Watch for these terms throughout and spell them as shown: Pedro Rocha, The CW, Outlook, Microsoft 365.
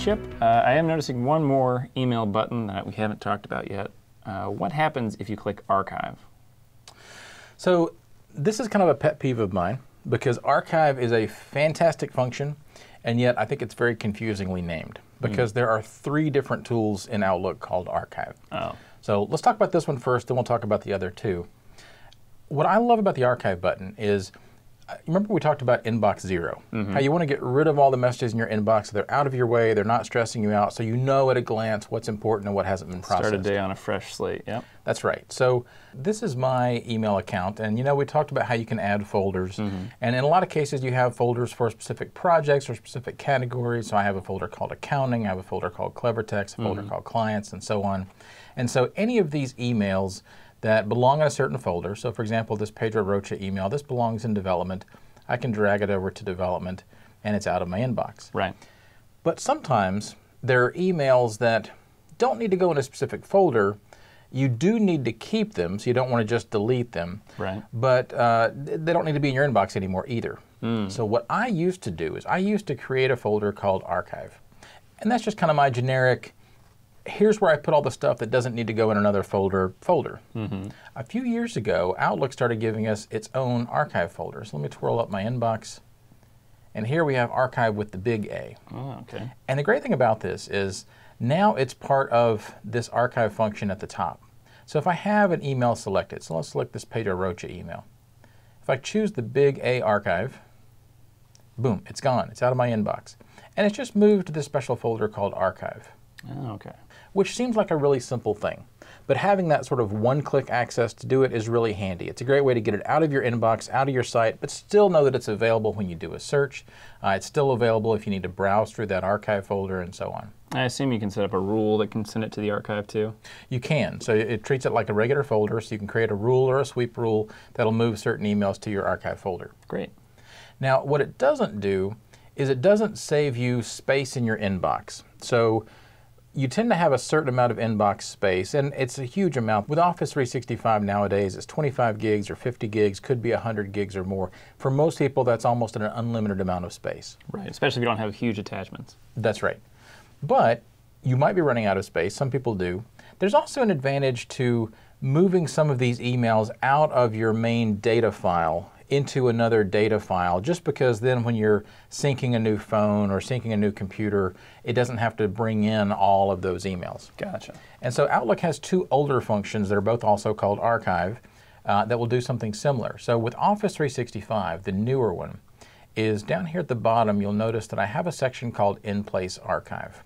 Chip, I am noticing one more email button that we haven't talked about yet. What happens if you click Archive? So this is kind of a pet peeve of mine, because Archive is a fantastic function, and yet I think it's very confusingly named, because there are three different tools in Outlook called Archive. Oh. So let's talk about this one first, then we'll talk about the other two. What I love about the Archive button is, remember we talked about inbox zero, how you want to get rid of all the messages in your inbox so they're out of your way, they're not stressing you out, so you know at a glance what's important and what hasn't been processed. Start a day on a fresh slate, yep. That's right. So this is my email account, and you know we talked about how you can add folders, and in a lot of cases you have folders for specific projects or specific categories. So I have a folder called accounting, I have a folder called clever text, a folder called clients, and so on. And so any of these emails that belong in a certain folder. So for example, this Pedro Rocha email, this belongs in development. I can drag it over to development and it's out of my inbox. Right. But sometimes there are emails that don't need to go in a specific folder. You do need to keep them, so you don't want to just delete them. Right. But they don't need to be in your inbox anymore either. So what I used to do is I used to create a folder called Archive. And that's just kind of my generic, here's where I put all the stuff that doesn't need to go in another folder. A few years ago, Outlook started giving us its own archive folders. Let me twirl up my inbox. And here we have Archive with the big A. Oh, okay. And the great thing about this is now it's part of this archive function at the top. So if I have an email selected, so let's select this Pedro Rocha email. If I choose the big A archive, boom, it's gone. It's out of my inbox. And it's just moved to this special folder called Archive. Oh, okay. Which seems like a really simple thing, but having that sort of one-click access to do it is really handy. It's a great way to get it out of your inbox, out of your site, but still know that it's available when you do a search. It's still available if you need to browse through that archive folder and so on. I assume you can set up a rule that can send it to the archive too? You can. So it treats it like a regular folder, so you can create a rule or a sweep rule that'll move certain emails to your archive folder. Great. Now, what it doesn't do is it doesn't save you space in your inbox. So you tend to have a certain amount of inbox space, and it's a huge amount. With Office 365 nowadays, it's 25 gigs or 50 gigs, could be 100 gigs or more. For most people, that's almost an unlimited amount of space. Right, especially if you don't have huge attachments. That's right. But you might be running out of space. Some people do. There's also an advantage to moving some of these emails out of your main data file into another data file, just because then when you're syncing a new phone or syncing a new computer, it doesn't have to bring in all of those emails. Gotcha. And so Outlook has two older functions that are both also called Archive that will do something similar. So with Office 365, the newer one, is down here at the bottom, you'll notice that I have a section called In-Place Archive.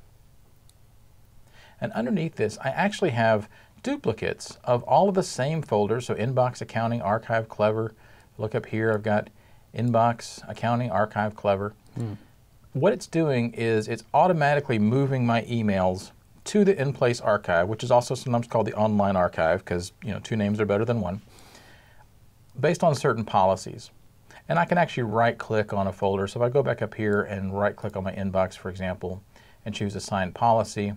And underneath this, I actually have duplicates of all of the same folders, so Inbox, Accounting, Archive, Clever. Look up here, I've got Inbox, Accounting, Archive, Clever. What it's doing is it's automatically moving my emails to the in-place archive, which is also sometimes called the online archive, because you know, two names are better than one, based on certain policies. And I can actually right-click on a folder. So if I go back up here and right-click on my inbox, for example, and choose Assign Policy,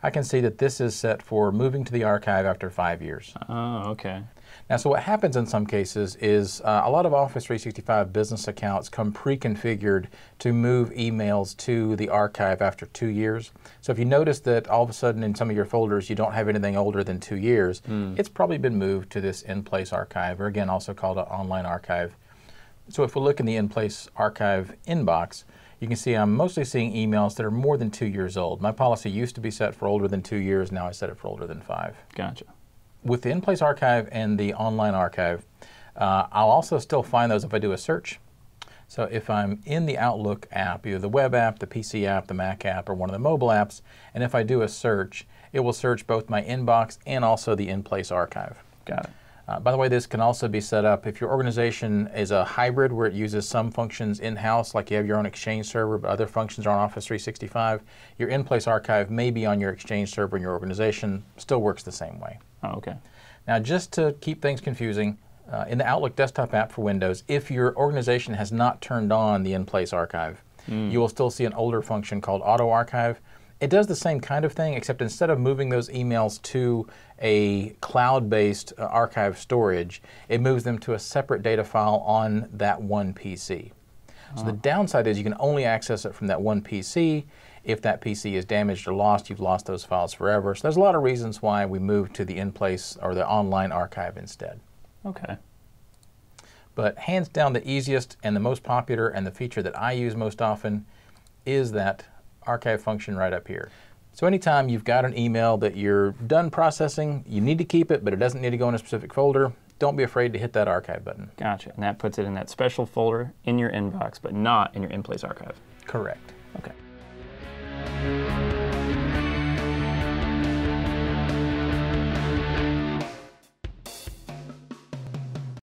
I can see that this is set for moving to the archive after 5 years. Oh, okay. Now, so what happens in some cases is a lot of Office 365 business accounts come pre-configured to move emails to the archive after 2 years. So if you notice that all of a sudden in some of your folders you don't have anything older than 2 years, it's probably been moved to this in-place archive, or again, also called an online archive. So if we look in the in-place archive inbox, you can see I'm mostly seeing emails that are more than 2 years old. My policy used to be set for older than 2 years. Now I set it for older than 5. Gotcha. With the in-place archive and the online archive, I'll also still find those if I do a search. So if I'm in the Outlook app, either the web app, the PC app, the Mac app, or one of the mobile apps, and if I do a search, it will search both my inbox and also the in-place archive. Got it. By the way, this can also be set up if your organization is a hybrid where it uses some functions in-house, like you have your own Exchange server, but other functions are on Office 365. Your in-place archive may be on your Exchange server in your organization. Still works the same way. Oh, okay. Now, just to keep things confusing, in the Outlook desktop app for Windows, if your organization has not turned on the in-place archive, you will still see an older function called Auto Archive. It does the same kind of thing, except instead of moving those emails to a cloud-based archive storage, it moves them to a separate data file on that one PC. So the downside is you can only access it from that one PC, If that PC is damaged or lost, you've lost those files forever. So there's a lot of reasons why we moved to the in-place or the online archive instead. Okay. But hands down, the easiest and the most popular and the feature that I use most often is that archive function right up here. So anytime you've got an email that you're done processing, you need to keep it, but it doesn't need to go in a specific folder, don't be afraid to hit that archive button. Gotcha. And that puts it in that special folder in your inbox, but not in your in-place archive. Correct. Okay.